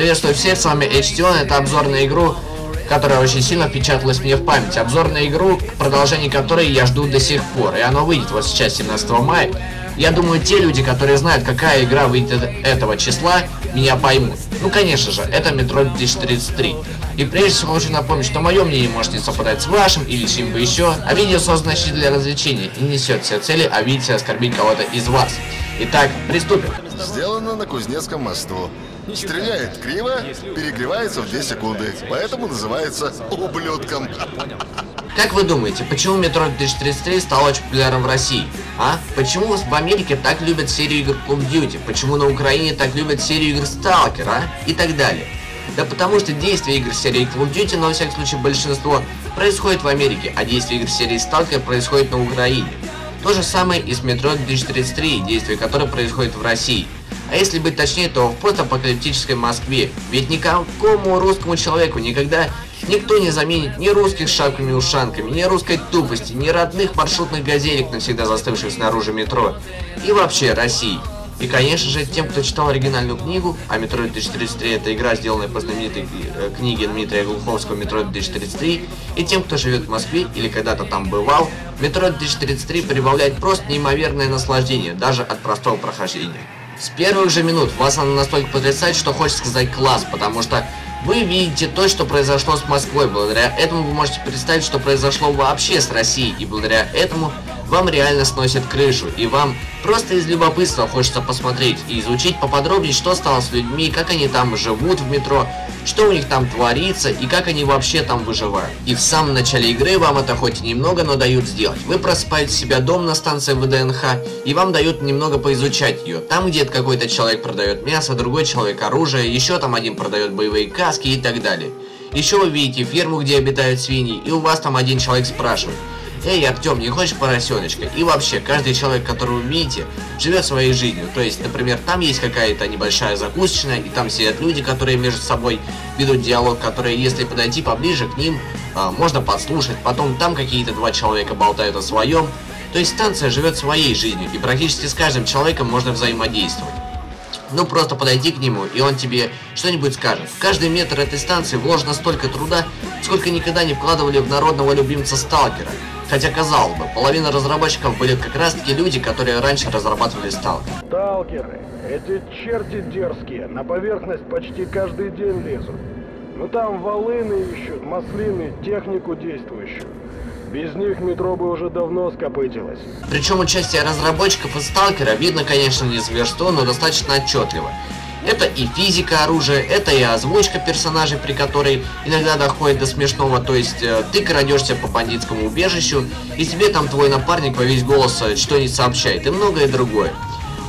Приветствую всех, с вами H-Tion, это обзор на игру, которая очень сильно впечаталась мне в память. Обзор на игру, продолжение которой я жду до сих пор, и оно выйдет вот сейчас, 17 мая. Я думаю, те люди, которые знают, какая игра выйдет этого числа, меня поймут. Ну, конечно же, это Метро 2033. И прежде всего хочу напомнить, что мое мнение может не совпадать с вашим или с чем бы еще, а видео создано для развлечения и несет все цели обидеть и оскорбить кого-то из вас. Итак, приступим. Сделано на Кузнецком мосту. Стреляет криво, перегревается в 2 секунды, поэтому называется ублюдком. Как вы думаете, почему Метро 2033 стало очень популярным в России? А? Почему в Америке так любят серию игр Call of Duty? Почему на Украине так любят серию игр Stalker, а? И так далее. Да потому что действия игр серии Call of Duty, но во всяком случае большинство, происходит в Америке, а действия игр серии Stalker происходят на Украине. То же самое и с Метро 2033, действия которой происходят в России. А если быть точнее, то в постапокалиптической Москве. Ведь никакому русскому человеку никогда никто не заменит ни русских шапками-ушанками, ни русской тупости, ни родных маршрутных газелек, навсегда застывших снаружи метро. И вообще России. И конечно же, тем, кто читал оригинальную книгу, а Метро 2033 это игра, сделанная по знаменитой книге Дмитрия Глуховского «Метро 2033», и тем, кто живет в Москве или когда-то там бывал, Метро 2033 прибавляет просто неимоверное наслаждение, даже от простого прохождения. С первых же минут вас она настолько потрясает, что хочется сказать класс, потому что вы видите то, что произошло с Москвой, благодаря этому вы можете представить, что произошло вообще с Россией, и благодаря этому вам реально сносят крышу, и вам просто из любопытства хочется посмотреть и изучить поподробнее, что стало с людьми, как они там живут в метро, что у них там творится и как они вообще там выживают. И в самом начале игры вам это хоть и немного, но дают сделать. Вы просыпаете себя дом на станции ВДНХ, и вам дают немного поизучать ее. Там где-то какой-то человек продает мясо, другой человек оружие, еще там один продает боевые каски и так далее. Еще вы видите ферму, где обитают свиньи, и у вас там один человек спрашивает: «Эй, Артем, не хочешь поросеночка?» И вообще, каждый человек, которого вы видите, живет своей жизнью. То есть, например, там есть какая-то небольшая закусочная, и там сидят люди, которые между собой ведут диалог, которые, если подойти поближе к ним, можно подслушать. Потом там какие-то два человека болтают о своем. То есть станция живет своей жизнью, и практически с каждым человеком можно взаимодействовать. Ну, просто подойди к нему, и он тебе что-нибудь скажет. В каждый метр этой станции вложено столько труда, сколько никогда не вкладывали в народного любимца Сталкера. Хотя, казалось бы, половина разработчиков были как раз-таки люди, которые раньше разрабатывали Сталкер. Сталкеры, эти черти дерзкие, на поверхность почти каждый день лезут. Ну там волыны ищут, маслины, технику действующую. Без них метро бы уже давно скопытилось. Причем участие разработчиков и Сталкера видно, конечно, не за версту, но достаточно отчетливо. Это и физика оружия, это и озвучка персонажей, при которой иногда доходит до смешного, то есть ты крадешься по бандитскому убежищу, и тебе там твой напарник во весь голос что-нибудь сообщает, и многое другое.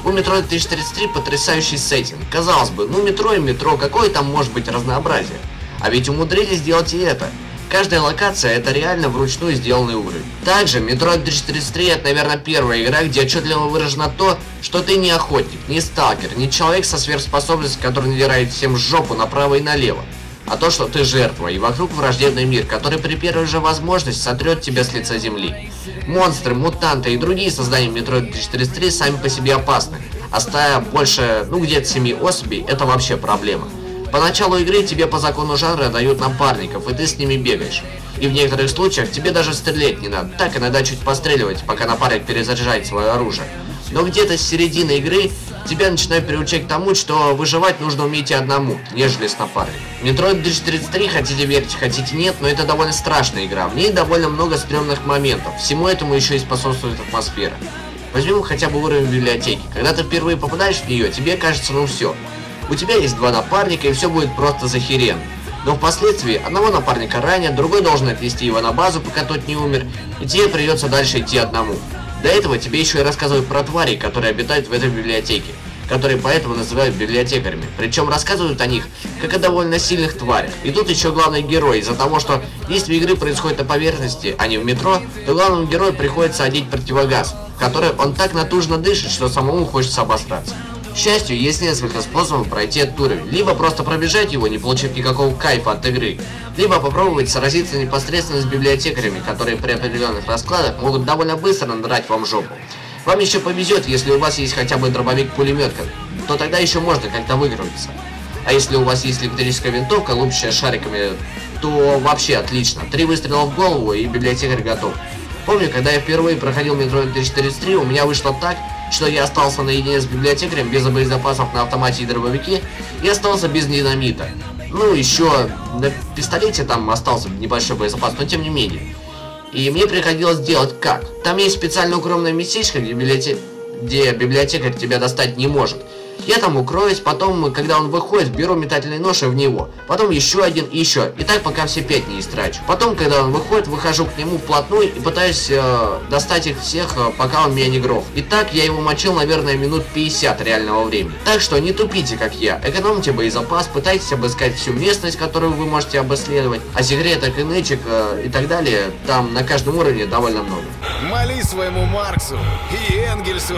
У Метро 2033 потрясающий сеттинг. Казалось бы, ну метро и метро, какое там может быть разнообразие? А ведь умудрились сделать и это. Каждая локация — это реально вручную сделанный уровень. Также Метро 2033 — это, наверное, первая игра, где отчетливо выражено то, что ты не охотник, не сталкер, не человек со сверхспособностью, который надирает всем жопу направо и налево, а то, что ты жертва, и вокруг враждебный мир, который при первой же возможности сотрет тебя с лица земли. Монстры, мутанты и другие создания Метро 2033 сами по себе опасны, а стая больше, ну где-то 7 особей — это вообще проблема. По началу игры тебе по закону жанра дают напарников, и ты с ними бегаешь. И в некоторых случаях тебе даже стрелять не надо, так иногда чуть постреливать, пока напарник перезаряжает свое оружие. Но где-то с середины игры тебя начинают приучать к тому, что выживать нужно уметь и одному, нежели с напарником. Метро 2033, хотите верьте, хотите нет, но это довольно страшная игра, в ней довольно много стрёмных моментов, всему этому еще и способствует атмосфера. Возьмем хотя бы уровень библиотеки, когда ты впервые попадаешь в нее, тебе кажется ну все. У тебя есть два напарника, и все будет просто захерен. Но впоследствии одного напарника ранят, другой должен отвезти его на базу, пока тот не умер, и тебе придется дальше идти одному. До этого тебе еще и рассказывают про тварей, которые обитают в этой библиотеке, которые поэтому называют библиотекарями. Причем рассказывают о них, как о довольно сильных тварях. И тут еще главный герой, из-за того, что действие игры происходит на поверхности, а не в метро, то главному герою приходится одеть противогаз, который он так натужно дышит, что самому хочется обосраться. К счастью, есть несколько способов пройти этот уровень. Либо просто пробежать его, не получив никакого кайфа от игры, либо попробовать сразиться непосредственно с библиотекарями, которые при определенных раскладах могут довольно быстро надрать вам жопу. Вам еще повезет, если у вас есть хотя бы дробовик-пулемет, то тогда еще можно как-то выкрутиться. А если у вас есть электрическая винтовка, лупящая шариками, то вообще отлично. 3 выстрела в голову, и библиотекарь готов. Помню, когда я впервые проходил метро 2033, у меня вышло так, что я остался наедине с библиотекарем без боезапасов на автомате и дробовике, и остался без динамита. Ну, еще на пистолете там остался небольшой боезапас, но тем не менее. И мне приходилось делать как? Там есть специально укромное местечко, где библиотекарь тебя достать не может. Я там укроюсь, потом, когда он выходит, беру метательный нож и в него. Потом еще один и еще. И так пока все 5 не истрачу. Потом, когда он выходит, выхожу к нему вплотную и пытаюсь достать их всех, пока он меня не грох. И так я его мочил, наверное, минут 50 реального времени. Так что не тупите, как я. Экономьте боезапас, пытайтесь обыскать всю местность, которую вы можете обследовать. А секреток и нычек и так далее там на каждом уровне довольно много. Моли своему Марксу и Энгельсу.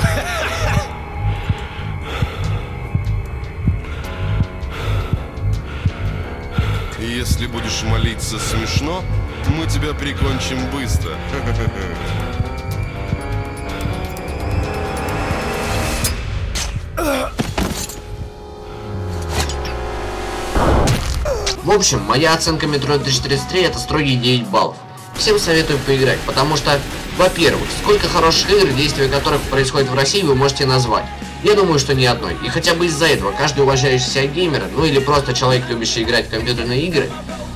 Если будешь молиться смешно, мы тебя прикончим быстро. В общем, моя оценка метро 2033 это строгие 9 баллов. Всем советую поиграть, потому что, во-первых, сколько хороших игр, действия которых происходит в России, вы можете назвать. Я думаю, что ни одной. И хотя бы из-за этого каждый уважающий себя геймер, ну или просто человек, любящий играть в компьютерные игры,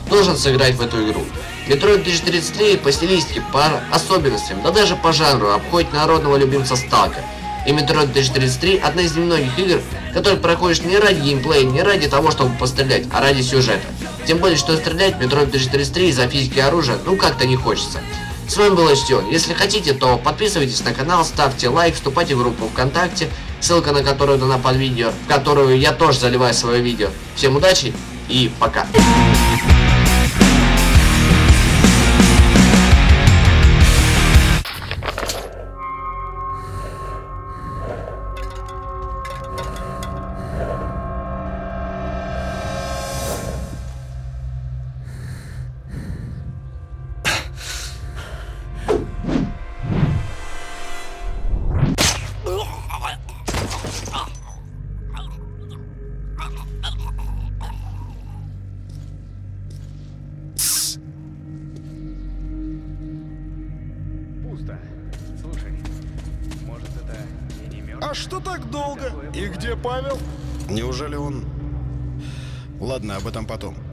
должен сыграть в эту игру. Метро 2033 по стилистике, по особенностям, да даже по жанру обходит народного любимца Stalker. И Метро 2033 одна из немногих игр, которые проходишь не ради геймплея, не ради того, чтобы пострелять, а ради сюжета. Тем более, что стрелять в Метро 2033 из-за физики оружия, ну как-то не хочется. С вами был H-Tion. Если хотите, то подписывайтесь на канал, ставьте лайк, вступайте в группу ВКонтакте, ссылка на которую дана под видео, в которую я тоже заливаю свое видео. Всем удачи и пока. А что так долго? И где Павел? Неужели он... Ладно, об этом потом.